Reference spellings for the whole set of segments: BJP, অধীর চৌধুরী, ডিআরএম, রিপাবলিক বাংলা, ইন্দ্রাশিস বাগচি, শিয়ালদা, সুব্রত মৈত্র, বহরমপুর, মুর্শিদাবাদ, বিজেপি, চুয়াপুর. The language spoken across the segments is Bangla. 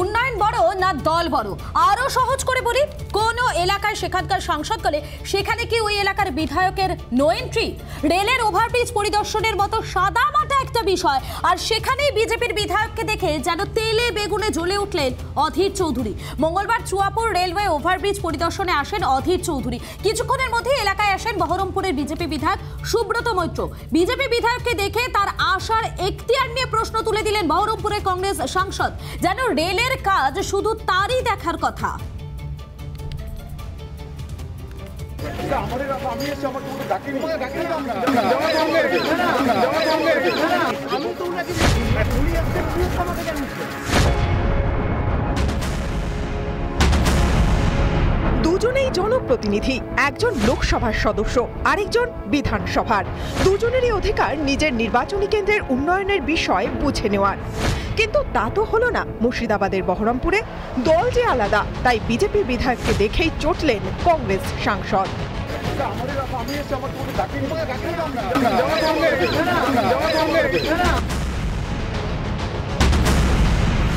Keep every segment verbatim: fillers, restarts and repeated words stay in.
উন্নয়ন বড় না দল বড়। আরো সহজ করে বলি, কোন এলাকায় সেখানকার সাংসদ হলে সেখানে কি ওই এলাকার বিধায়কের নো এন্ট্রি? রেলের ওভারব্রিজ পরিদর্শনের মতো সাদা মাটা একটা বিষয়, আর সেখানেই বিজেপির বিধায়ককে দেখে যেন তেলে বেগুনে জ্বলে উঠলেন অধীর চৌধুরী। মঙ্গলবার চুয়াপুর রেলওয়ে ওভারব্রিজ পরিদর্শনে আসেন অধীর চৌধুরী। কিছুক্ষণের মধ্যে এলাকায় আসেন বহরমপুরের বিজেপি বিধায়ক সুব্রত মৈত্র। বিজেপি বিধায়ককে দেখে তার আশার এখতিয়ার নিয়ে প্রশ্ন তুলে দিলেন বহরমপুরের কংগ্রেস সাংসদ, যেন রেলের কাজ শুধু তারই দেখার কথা। দুজনেই জনপ্রতিনিধি, একজন লোকসভার সদস্য, আরেকজন বিধানসভার। দুজনেরই অধিকার নিজের নির্বাচনী কেন্দ্রের উন্নয়নের বিষয় বুঝে নেওয়ার, কিন্তু তা তো হলো না মুর্শিদাবাদের বহরমপুরে। দল যে আলাদা, তাই বিজেপি বিধায়ককে দেখেই চটলেন কংগ্রেস সাংসদ।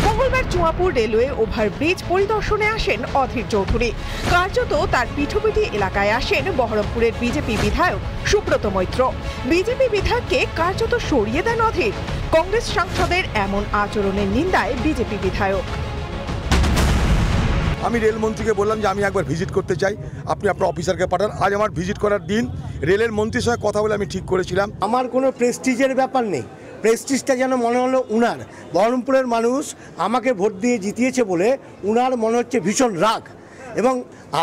মঙ্গলবার চুয়াপুর রেলওয়ে ওভারব্রিজ পরিদর্শনে আসেন অধীর চৌধুরী। কার্যত তার পিঠোপিঠি এলাকায় আসেন বহরমপুরের বিজেপি বিধায়ক সুব্রত মৈত্র। বিজেপি বিধায়ককে কার্যত সরিয়ে দেন অধীর। কংগ্রেস সাংসদের এমন আচরণের নিন্দায় বিজেপি বিধায়ক। আমি রেলমন্ত্রীকে বললাম যে আমি একবার ভিজিট করতে চাই, আপনি আপনার অফিসারকে পাঠান। আজ আমার ভিজিট করার দিন। রেলের মন্ত্রীর সঙ্গে কথা বলে আমি ঠিক করেছিলাম আমার কোনো প্রেস্টিজের ব্যাপার নেই। প্রেস্টিজটা যেন মনে হলো উনার। বহরমপুরের মানুষ আমাকে ভোট দিয়ে জিতিয়েছে বলে উনার মনে হচ্ছে ভীষণ রাগ, এবং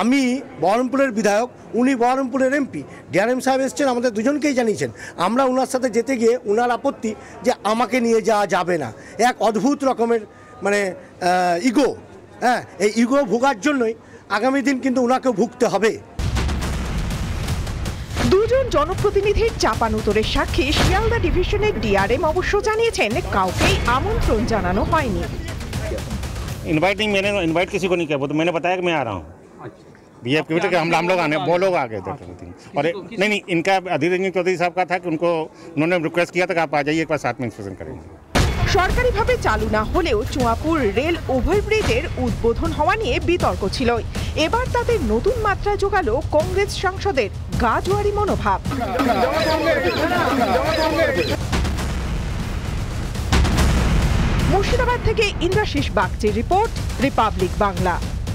আমি বহরমপুরের বিধায়ক, উনি বহরমপুরের এমপি। ডিআরএম সাহেব এসছেন, আমাদের দুজনকেই জানিয়েছেন। আমরা ওনার সাথে যেতে গিয়ে ওনার আপত্তি যে আমাকে নিয়ে যাওয়া যাবে না, এক অদ্ভুত রকমের মানে ইগো। হ্যাঁ, এই ইগো ভোগার জন্যই আগামী দিন কিন্তু ওনাকেও ভুগতে হবে। দুজন জনপ্রতিনিধির চাপানুতোরের সাক্ষী শিয়ালদা ডিভিশনের ডিআরএম অবশ্য জানিয়েছেন কাউকেই আমন্ত্রণ জানানো হয়নি। इनवाइट नहीं, मैंने इनवाइट किसी को नहीं किया। वो तो मैंने बताया कि मैं आ रहा हूँ। बीजेपी के बीटे हम हम लोग आने वो लोग आ गए थे। और नहीं नहीं इनका अधीर रंजन चौधरी साहब का था कि उनको उन्होंने रिक्वेस्ट किया था कि आप आ जाइए, एक बार साथ में इंस्पेक्शन करेंगे। সরকারিভাবে চালু না হলেও চুয়াপুর রেল ওভারব্রিজের উদ্বোধন হওয়া নিয়ে বিতর্ক ছিল। এবার তাতে নতুন মাত্রা যোগালো কংগ্রেস সাংসদের গাজোয়ারি মনোভাব। মুর্শিদাবাদ থেকে ইন্দ্রাশিস বাগচির রিপোর্ট, রিপাবলিক বাংলা।